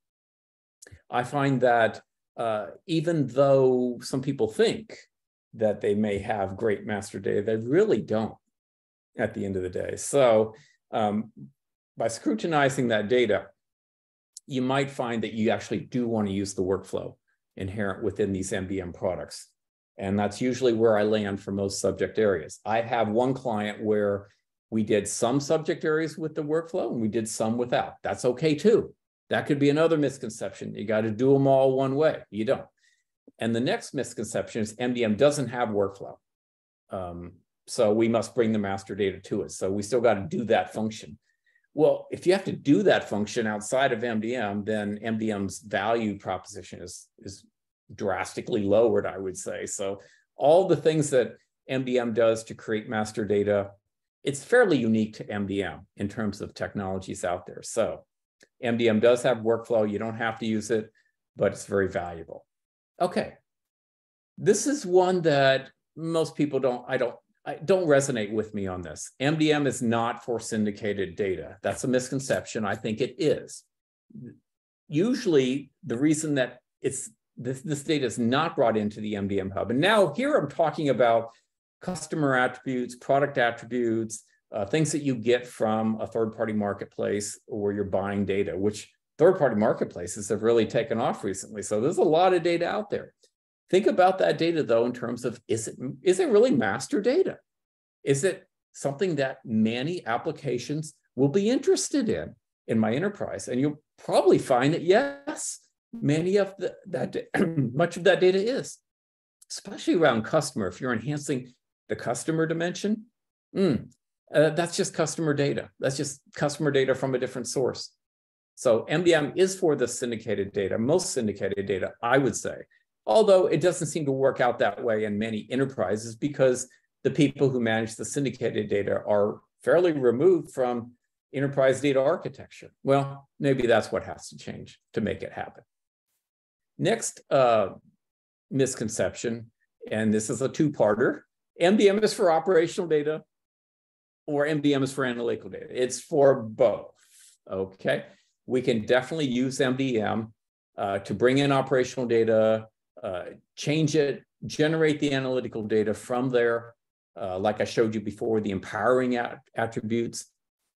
I find that even though some people think that they may have great master data, they really don't at the end of the day. So by scrutinizing that data, you might find that you actually do want to use the workflow inherent within these MDM products. And that's usually where I land for most subject areas. I have one client where we did some subject areas with the workflow and we did some without. That's okay too. That could be another misconception. You got to do them all one way. You don't. And the next misconception is MDM doesn't have workflow. So we must bring the master data to it. So we still got to do that function. Well, if you have to do that function outside of MDM, then MDM's value proposition is drastically lowered, I would say. So all the things that MDM does to create master data, it's fairly unique to MDM in terms of technologies out there. So MDM does have workflow. You don't have to use it, but it's very valuable. Okay. This is one that most people don't resonate with me on this. MDM is not for syndicated data. That's a misconception. I think it is. Usually the reason that it's this data is not brought into the MDM hub. And now here I'm talking about customer attributes, product attributes, things that you get from a third-party marketplace or you're buying data, which third-party marketplaces have really taken off recently. So there's a lot of data out there. Think about that data, though, in terms of, is it really master data? Is it something that many applications will be interested in my enterprise? And you'll probably find that, yes, much of that data is, especially around customer. If you're enhancing the customer dimension, that's just customer data. That's just customer data from a different source. So MDM is for the syndicated data, most syndicated data, I would say. Although it doesn't seem to work out that way in many enterprises because the people who manage the syndicated data are fairly removed from enterprise data architecture. Well, maybe that's what has to change to make it happen. Next misconception, and this is a two-parter, MDM is for operational data or MDM is for analytical data. It's for both, okay? We can definitely use MDM to bring in operational data, change it, generate the analytical data from there, like I showed you before, the empowering attributes,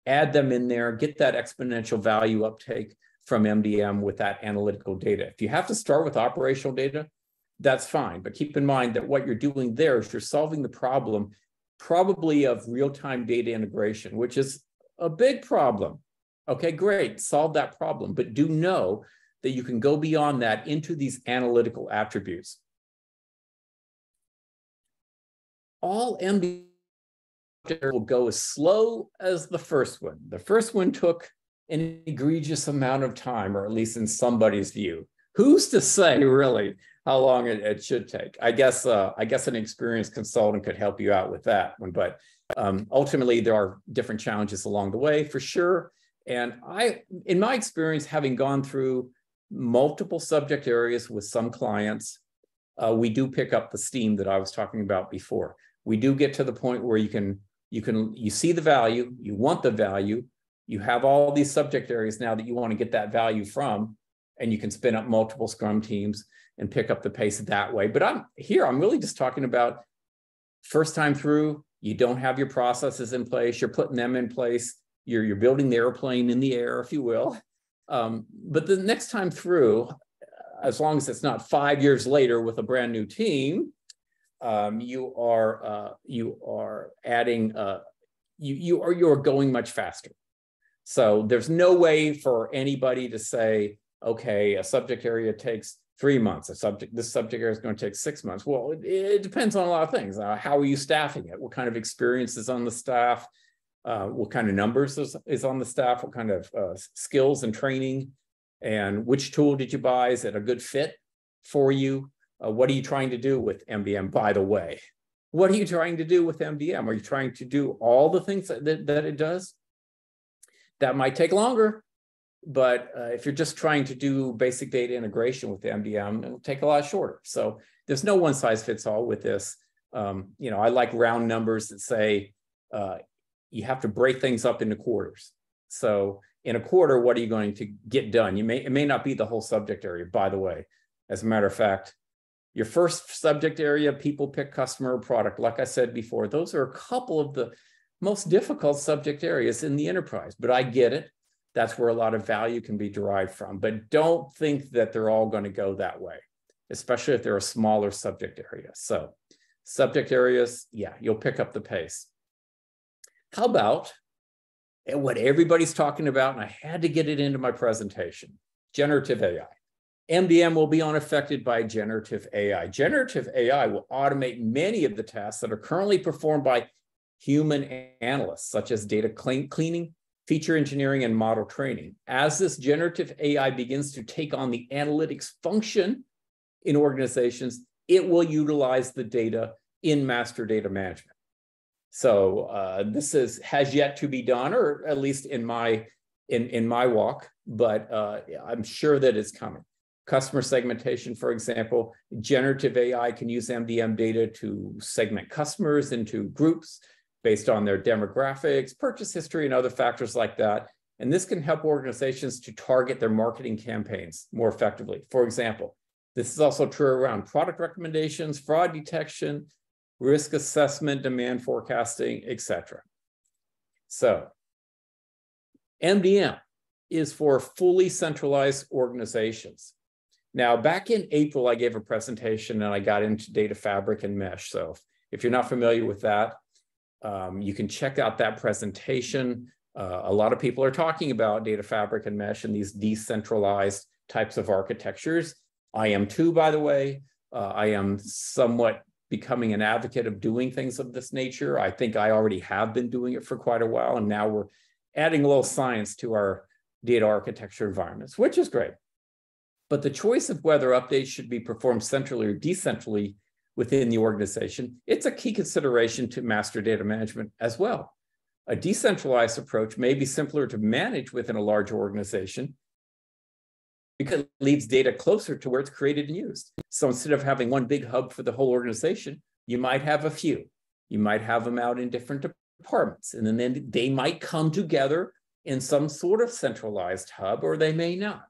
add them in there, get that exponential value uptake from MDM with that analytical data. If you have to start with operational data, that's fine, but keep in mind that what you're doing there is you're solving the problem probably of real-time data integration, which is a big problem. Okay, great, solve that problem, but do know that you can go beyond that into these analytical attributes. All MDM will go as slow as the first one. The first one took an egregious amount of time, or at least in somebody's view. Who's to say, really, how long it should take? I guess an experienced consultant could help you out with that one, but ultimately there are different challenges along the way, for sure. And I, in my experience, having gone through multiple subject areas with some clients, we do pick up the steam that I was talking about before. We do get to the point where you see the value, you want the value, You have all these subject areas now that you want to get that value from, and you can spin up multiple Scrum teams and pick up the pace that way. But I'm really just talking about first time through, you don't have your processes in place, you're putting them in place, you're building the airplane in the air, if you will. But the next time through, as long as it's not 5 years later with a brand new team, you're going much faster. So there's no way for anybody to say, okay, a subject area takes 3 months, this subject area is going to take 6 months. Well, it depends on a lot of things. How are you staffing it? What kind of experience is on the staff? What kind of numbers is on the staff? What kind of skills and training? And which tool did you buy? Is it a good fit for you? What are you trying to do with MDM, by the way? What are you trying to do with MDM? Are you trying to do all the things that it does? That might take longer. But if you're just trying to do basic data integration with the MDM, it'll take a lot shorter. So there's no one size fits all with this. I like round numbers that say you have to break things up into quarters. So in a quarter, what are you going to get done? It may not be the whole subject area, by the way. As a matter of fact, your first subject area, people, pick, customer, or product. Like I said before, those are a couple of the most difficult subject areas in the enterprise, but I get it. That's where a lot of value can be derived from. But don't think that they're all going to go that way, especially if they're a smaller subject area. So subject areas, yeah, you'll pick up the pace. How about what everybody's talking about, and I had to get it into my presentation, generative AI. MDM will be unaffected by generative AI. Generative AI will automate many of the tasks that are currently performed by human analysts, such as data cleaning, feature engineering, and model training. As this generative AI begins to take on the analytics function in organizations, it will utilize the data in master data management. So this has yet to be done, or at least in my walk, but I'm sure that it's coming. Customer segmentation, for example, generative AI can use MDM data to segment customers into groups based on their demographics, purchase history, and other factors like that. And this can help organizations to target their marketing campaigns more effectively. For example, this is also true around product recommendations, fraud detection, risk assessment, demand forecasting, etc. So MDM is for fully centralized organizations. Now, back in April, I gave a presentation and I got into data fabric and mesh. So if you're not familiar with that, you can check out that presentation. A lot of people are talking about data fabric and mesh and these decentralized types of architectures. I am too, by the way. I am somewhat becoming an advocate of doing things of this nature. I think I already have been doing it for quite a while, and now we're adding a little science to our data architecture environments, which is great. But the choice of whether updates should be performed centrally or decentrally within the organization, it's a key consideration to master data management as well. A decentralized approach may be simpler to manage within a larger organization because it leaves data closer to where it's created and used. So instead of having one big hub for the whole organization, you might have a few. You might have them out in different departments, and then they might come together in some sort of centralized hub, or they may not.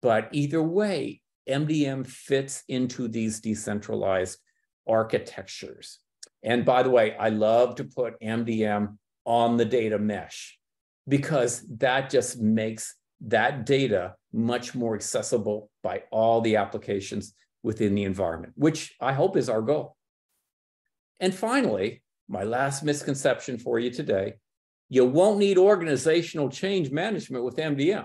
But either way, MDM fits into these decentralized architectures. And by the way, I love to put MDM on the data mesh because that just makes that data much more accessible by all the applications within the environment, which I hope is our goal. And finally, my last misconception for you today, you won't need organizational change management with MDM.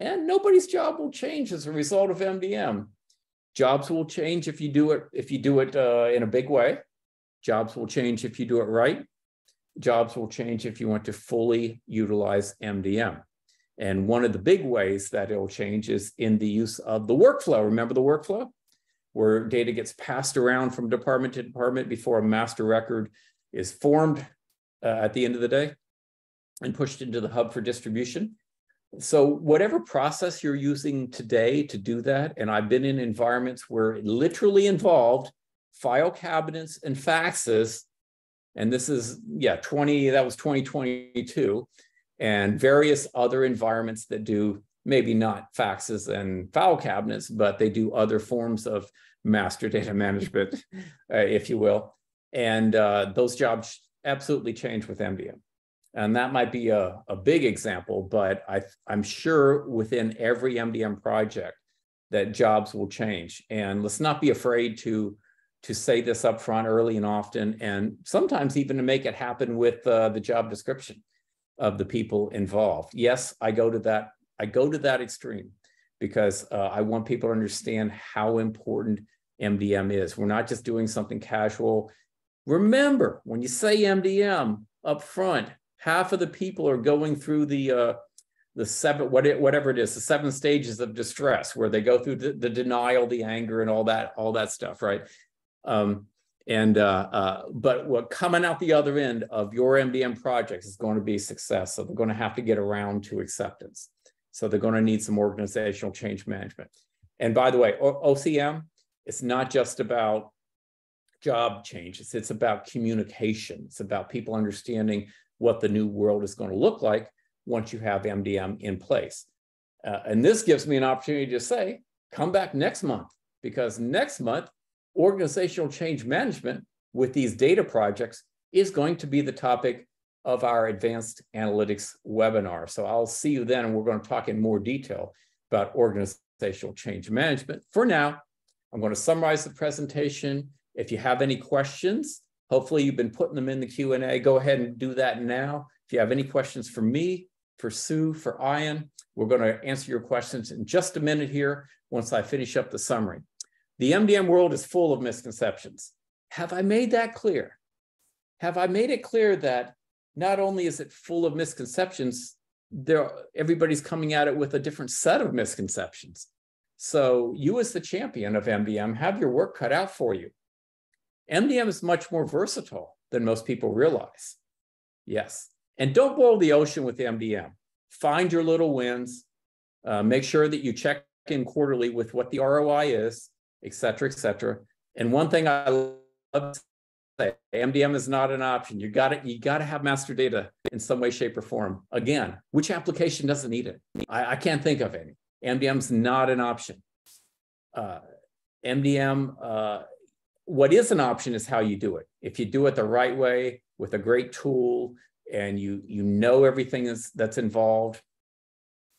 And nobody's job will change as a result of MDM. Jobs will change if you do it in a big way. Jobs will change if you do it right. Jobs will change if you want to fully utilize MDM. And one of the big ways that it'll change is in the use of the workflow. Remember the workflow? Where data gets passed around from department to department before a master record is formed at the end of the day and pushed into the hub for distribution. So whatever process you're using today to do that, and I've been in environments where it literally involved file cabinets and faxes, and this is, that was 2022, and various other environments that do maybe not faxes and file cabinets, but they do other forms of master data management, if you will. And those jobs absolutely change with MDM. And that might be a big example, but I'm sure within every MDM project that jobs will change. And let's not be afraid to say this up front early and often, and sometimes even to make it happen with the job description of the people involved. Yes, I go to that extreme because I want people to understand how important MDM is. We're not just doing something casual. Remember, when you say MDM up front, half of the people are going through the seven, whatever it is, the 7 stages of distress, where they go through the denial, the anger, and all that stuff, right? But what coming out the other end of your MDM projects is going to be success. So they're going to have to get around to acceptance. So they're going to need some organizational change management. And by the way, OCM, it's not just about job changes. It's about communication. It's about people understanding what the new world is going to look like once you have MDM in place. And this gives me an opportunity to say, come back next month, because next month, organizational change management with these data projects is going to be the topic of our advanced analytics webinar. So I'll see you then, and we're going to talk in more detail about organizational change management. For now, I'm going to summarize the presentation. If you have any questions, hopefully you've been putting them in the Q&A. Go ahead and do that now. If you have any questions for me, for Sue, for Ian, we're going to answer your questions in just a minute here once I finish up the summary. The MDM world is full of misconceptions. Have I made that clear? Have I made it clear that not only is it full of misconceptions, everybody's coming at it with a different set of misconceptions. So you, as the champion of MDM, have your work cut out for you. MDM is much more versatile than most people realize. Yes. And don't boil the ocean with MDM. Find your little wins. Make sure that you check in quarterly with what the ROI is, et cetera, et cetera. And one thing I love to say, MDM is not an option. You got to have master data in some way, shape, or form. Again, which application doesn't need it? I can't think of any. MDM's not an option. What is an option is how you do it. If you do it the right way with a great tool, and you know everything that's involved,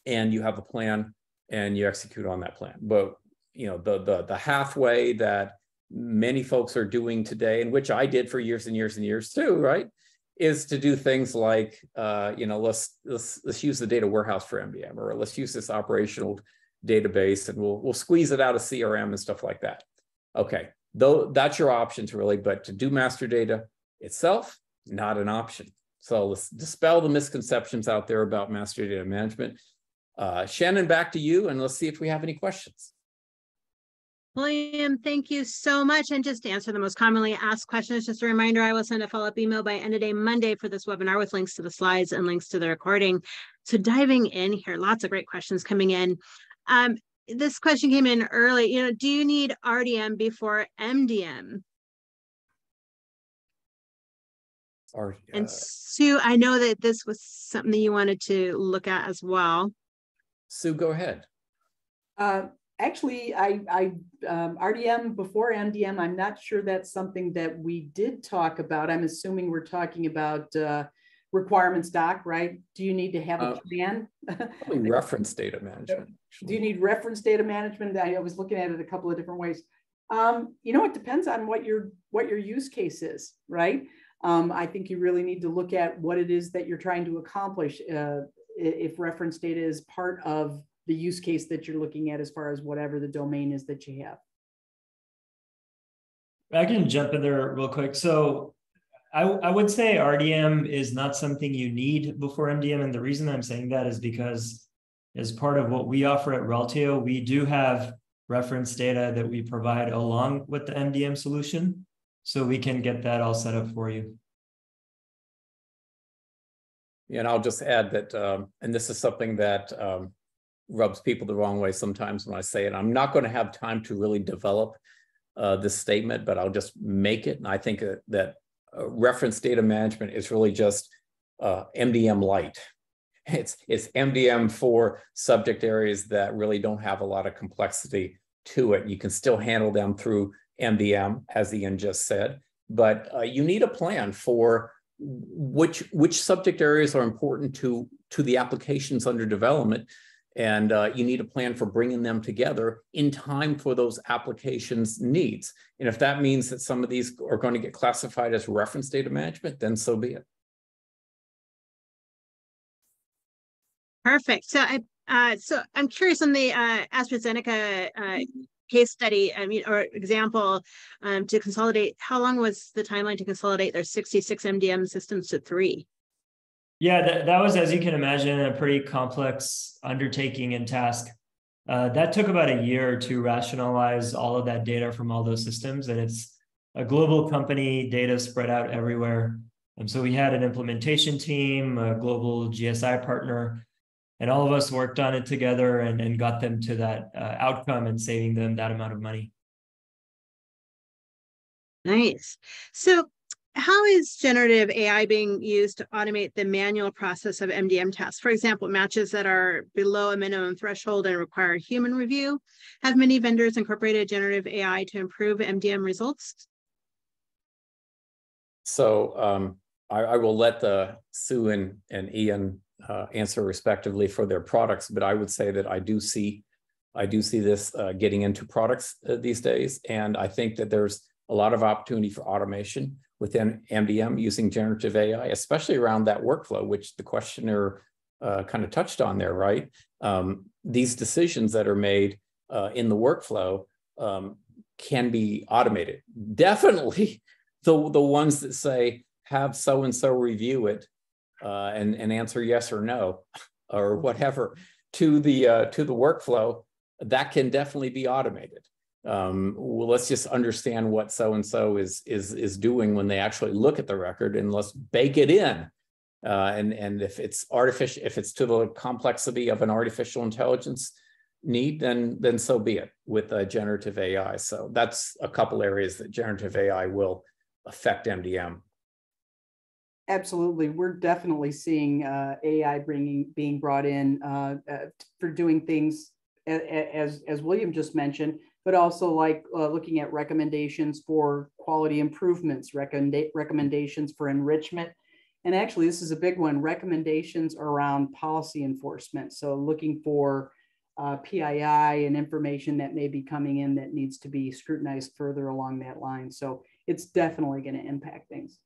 and you have a plan and you execute on that plan. But you know, the halfway that many folks are doing today, and which I did for years and years and years too, right, is to do things like let's use the data warehouse for MDM, or let's use this operational database, and we'll squeeze it out of CRM and stuff like that. Okay. Though that's your options really, but to do master data itself, not an option. So let's dispel the misconceptions out there about master data management. Shannon, back to you, and let's see if we have any questions. William, thank you so much. And just to answer the most commonly asked questions, just a reminder, I will send a follow-up email by end of day Monday for this webinar with links to the slides and links to the recording. So diving in here, lots of great questions coming in. This question came in early, do you need RDM before MDM? And Sue, I know that this was something that you wanted to look at as well. Sue, go ahead. Actually, RDM before MDM, I'm not sure that's something that we did talk about. I'm assuming we're talking about requirements doc, right? Do you need to have a plan? Reference data management. Actually. Do you need reference data management? I was looking at it a couple of different ways. It depends on what your use case is, right? I think you really need to look at what it is that you're trying to accomplish. If reference data is part of the use case that you're looking at, as far as whatever the domain is that you have. I can jump in there real quick. So I would say RDM is not something you need before MDM. And the reason I'm saying that is because as part of what we offer at Reltio, we do have reference data that we provide along with the MDM solution. So we can get that all set up for you. Yeah, and I'll just add that, and this is something that rubs people the wrong way sometimes when I say it. I'm not going to have time to really develop this statement, but I'll just make it. And I think that reference data management is really just MDM light. it's MDM for subject areas that really don't have a lot of complexity to it. You can still handle them through MDM, as Ian just said, but you need a plan for which subject areas are important to the applications under development. And you need a plan for bringing them together in time for those applications' needs. And if that means that some of these are going to get classified as reference data management, then so be it. Perfect. So, so I'm curious on the AstraZeneca case study, I mean, or example, to consolidate. How long was the timeline to consolidate their 66 MDM systems to 3? Yeah, that was, as you can imagine, a pretty complex undertaking and task. That took about a year to rationalize all of that data from all those systems. And it's a global company, data spread out everywhere. And so we had an implementation team, a global GSI partner, and all of us worked on it together and got them to that outcome and saving them that amount of money. Nice. So, how is generative AI being used to automate the manual process of MDM tasks? For example, matches that are below a minimum threshold and require human review. Have many vendors incorporated generative AI to improve MDM results? So I will let Sue and Ian answer respectively for their products, but I would say that I do see this getting into products these days, and I think that there's a lot of opportunity for automation within MDM using generative AI, especially around that workflow, which the questioner kind of touched on there, right? These decisions that are made in the workflow can be automated. Definitely the ones that say, have so-and-so review it and answer yes or no, or whatever, to the workflow, that can definitely be automated. Well, let's just understand what so-and-so is doing when they actually look at the record, and let's bake it in. And if it's to the complexity of an artificial intelligence need, then so be it with generative AI. So that's a couple areas that generative AI will affect MDM. Absolutely, we're definitely seeing AI being brought in for doing things as William just mentioned, but also like looking at recommendations for quality improvements, recommendations for enrichment. And actually, this is a big one, recommendations around policy enforcement. So looking for PII and information that may be coming in that needs to be scrutinized further along that line. So it's definitely going to impact things.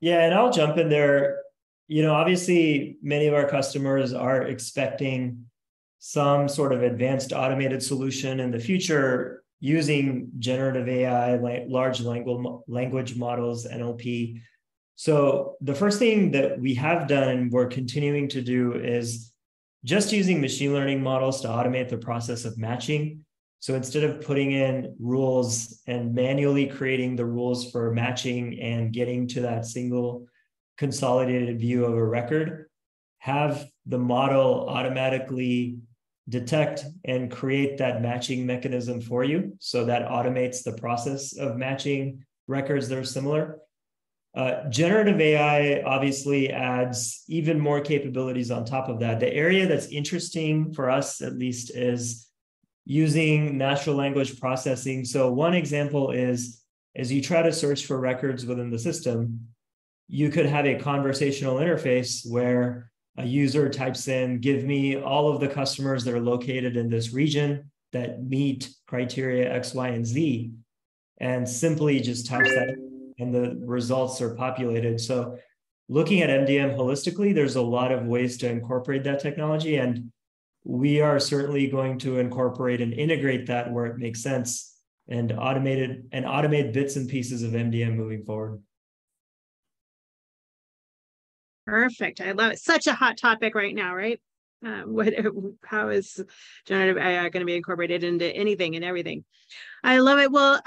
Yeah, and I'll jump in there. You know, obviously, many of our customers are expecting some sort of advanced automated solution in the future using generative AI, large language models, NLP. So the first thing that we have done and we're continuing to do is just using machine learning models to automate the process of matching. So instead of putting in rules and manually creating the rules for matching and getting to that single consolidated view of a record, have the model automatically detect and create that matching mechanism for you. So that automates the process of matching records that are similar. Generative AI obviously adds even more capabilities on top of that. The area that's interesting for us, at least, is using natural language processing. So one example is, as you try to search for records within the system, you could have a conversational interface where a user types in, give me all of the customers that are located in this region that meet criteria X, Y, and Z, and simply just types that in, and the results are populated. So looking at MDM holistically, there's a lot of ways to incorporate that technology, and we are certainly going to incorporate and integrate that where it makes sense and automate bits and pieces of MDM moving forward. Perfect. I love it. Such a hot topic right now, right? How is generative AI going to be incorporated into anything and everything? I love it. Well,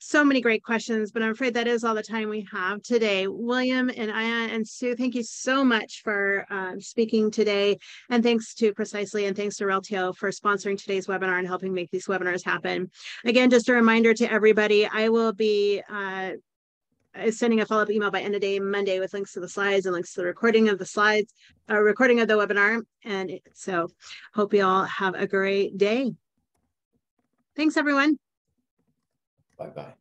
so many great questions, but I'm afraid that is all the time we have today. William and Ian and Sue, thank you so much for speaking today. And thanks to Precisely and thanks to Reltio for sponsoring today's webinar and helping make these webinars happen. Again, just a reminder to everybody, I will be is sending a follow-up email by end of day Monday with links to the slides and links to the recording of the slides, recording of the webinar. And so hope you all have a great day. Thanks, everyone. Bye-bye.